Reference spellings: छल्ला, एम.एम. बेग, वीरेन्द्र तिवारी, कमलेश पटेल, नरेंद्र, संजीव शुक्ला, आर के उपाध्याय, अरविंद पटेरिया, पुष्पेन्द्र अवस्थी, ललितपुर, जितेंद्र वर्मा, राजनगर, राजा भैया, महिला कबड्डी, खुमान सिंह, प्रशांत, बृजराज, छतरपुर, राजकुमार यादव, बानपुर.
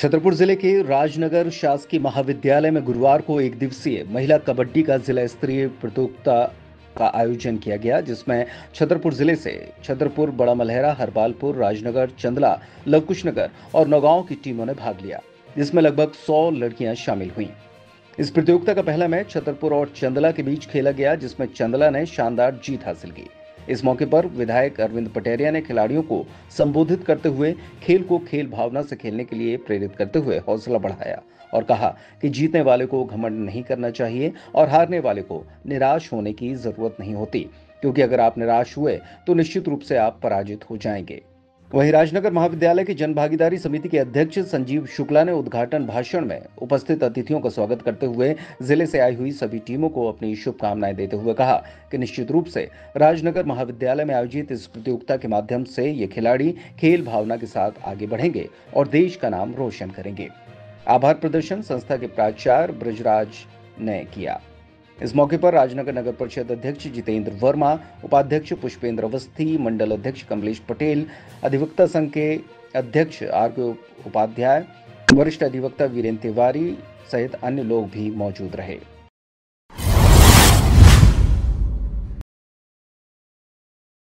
छतरपुर जिले के राजनगर शासकीय महाविद्यालय में गुरुवार को एक दिवसीय महिला कबड्डी का जिला स्तरीय प्रतियोगिता का आयोजन किया गया, जिसमें छतरपुर जिले से छतरपुर, बड़ा मलहरा, हरपालपुर, राजनगर, चंदला, लवकुशनगर और नौगांव की टीमों ने भाग लिया, जिसमें लगभग 100 लड़कियां शामिल हुईं। इस प्रतियोगिता का पहला मैच छतरपुर और चंदला के बीच खेला गया, जिसमें चंदला ने शानदार जीत हासिल की। इस मौके पर विधायक अरविंद पटेरिया ने खिलाड़ियों को संबोधित करते हुए खेल को खेल भावना से खेलने के लिए प्रेरित करते हुए हौसला बढ़ाया और कहा कि जीतने वाले को घमंड नहीं करना चाहिए और हारने वाले को निराश होने की जरूरत नहीं होती, क्योंकि अगर आप निराश हुए तो निश्चित रूप से आप पराजित हो जाएंगे। वहीं राजनगर महाविद्यालय की जनभागीदारी समिति के अध्यक्ष संजीव शुक्ला ने उद्घाटन भाषण में उपस्थित अतिथियों का स्वागत करते हुए जिले से आई हुई सभी टीमों को अपनी शुभकामनाएं देते हुए कहा कि निश्चित रूप से राजनगर महाविद्यालय में आयोजित इस प्रतियोगिता के माध्यम से ये खिलाड़ी खेल भावना के साथ आगे बढ़ेंगे और देश का नाम रोशन करेंगे। आभार प्रदर्शन संस्था के प्राचार्य बृजराज ने किया। इस मौके पर राजनगर नगर परिषद अध्यक्ष जितेंद्र वर्मा, उपाध्यक्ष पुष्पेन्द्र अवस्थी, मंडल अध्यक्ष कमलेश पटेल, अधिवक्ता संघ के अध्यक्ष आर के उपाध्याय, वरिष्ठ अधिवक्ता वीरेन्द्र तिवारी सहित अन्य लोग भी मौजूद रहे।